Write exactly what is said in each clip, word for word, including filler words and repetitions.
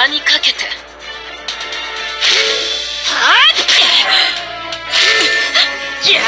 名にかけて。はっ！いやー！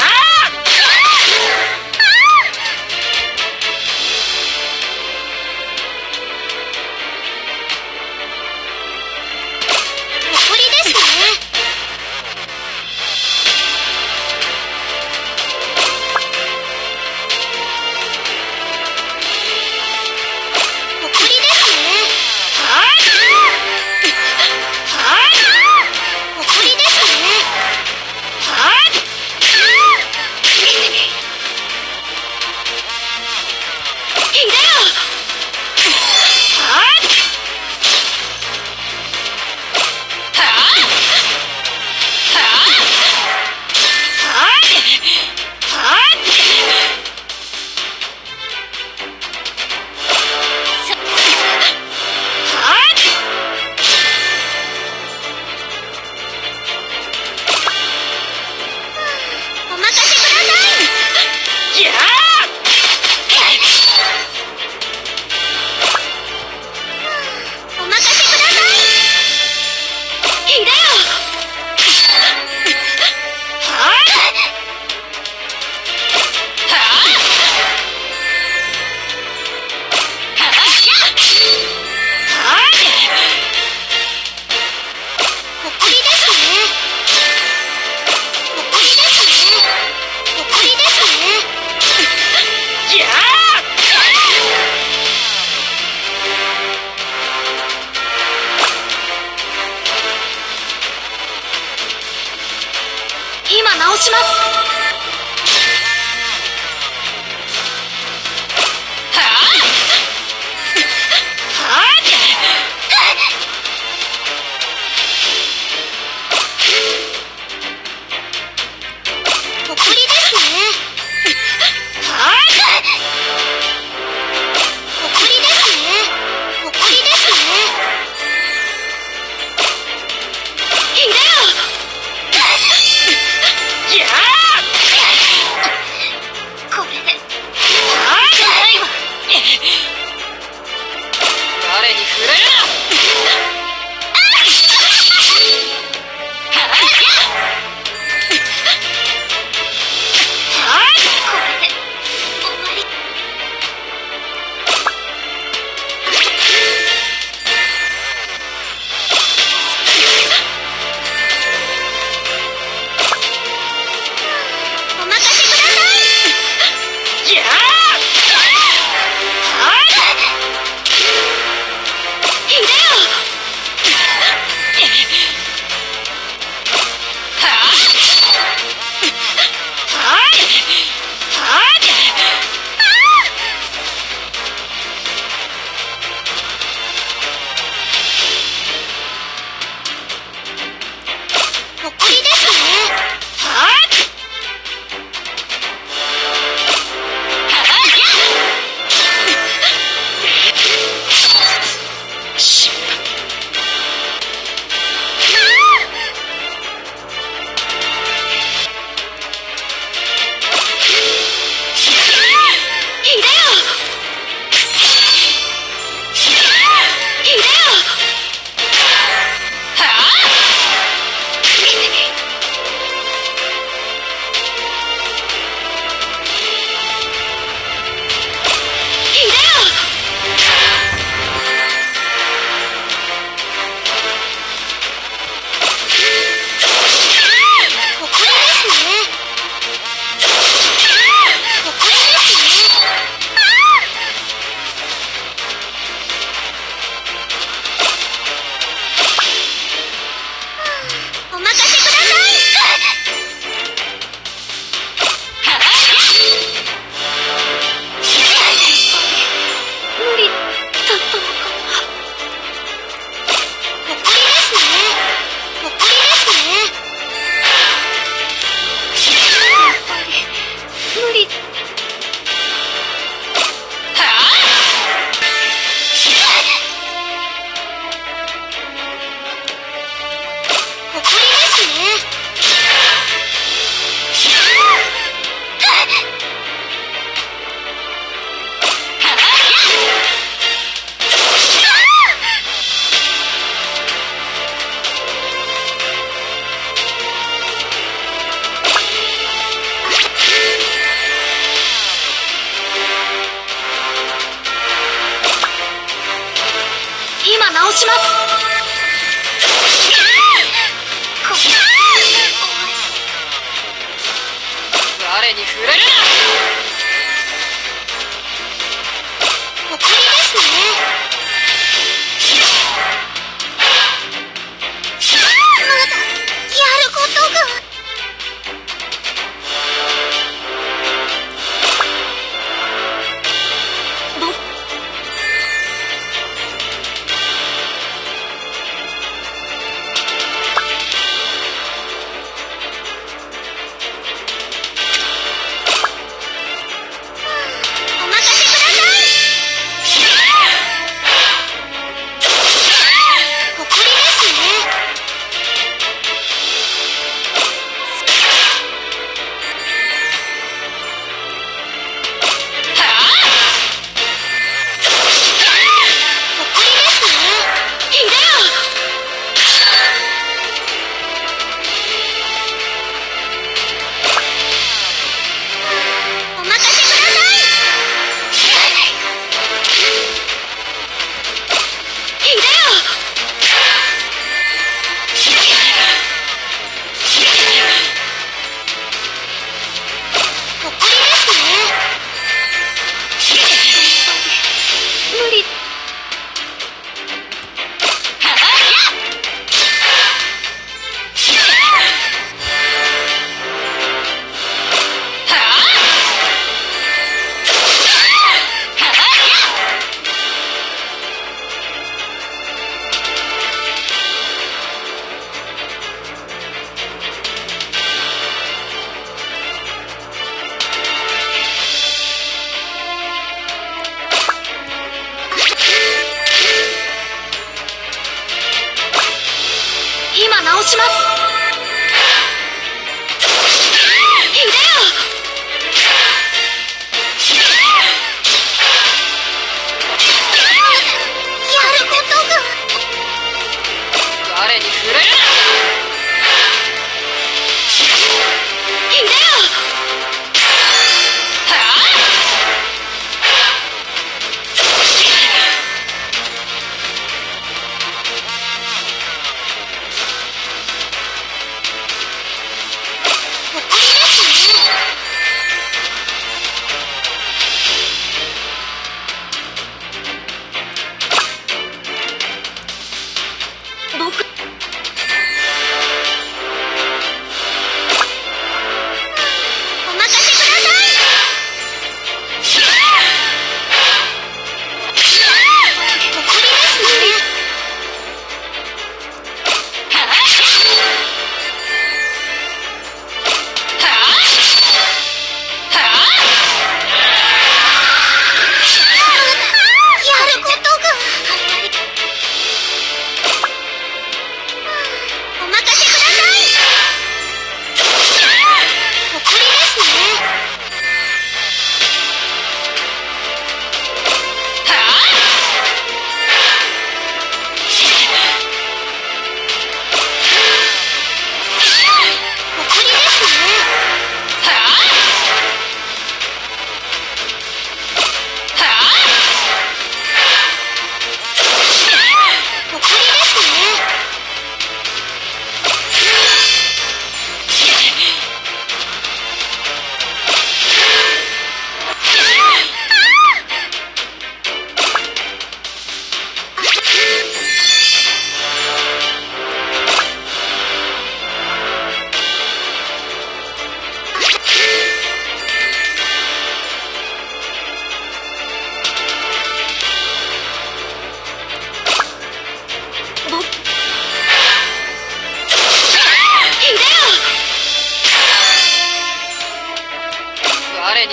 彼に触れるな。おかえりで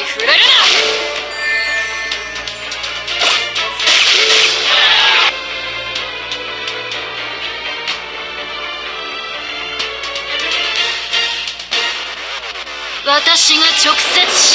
すね。 私が直接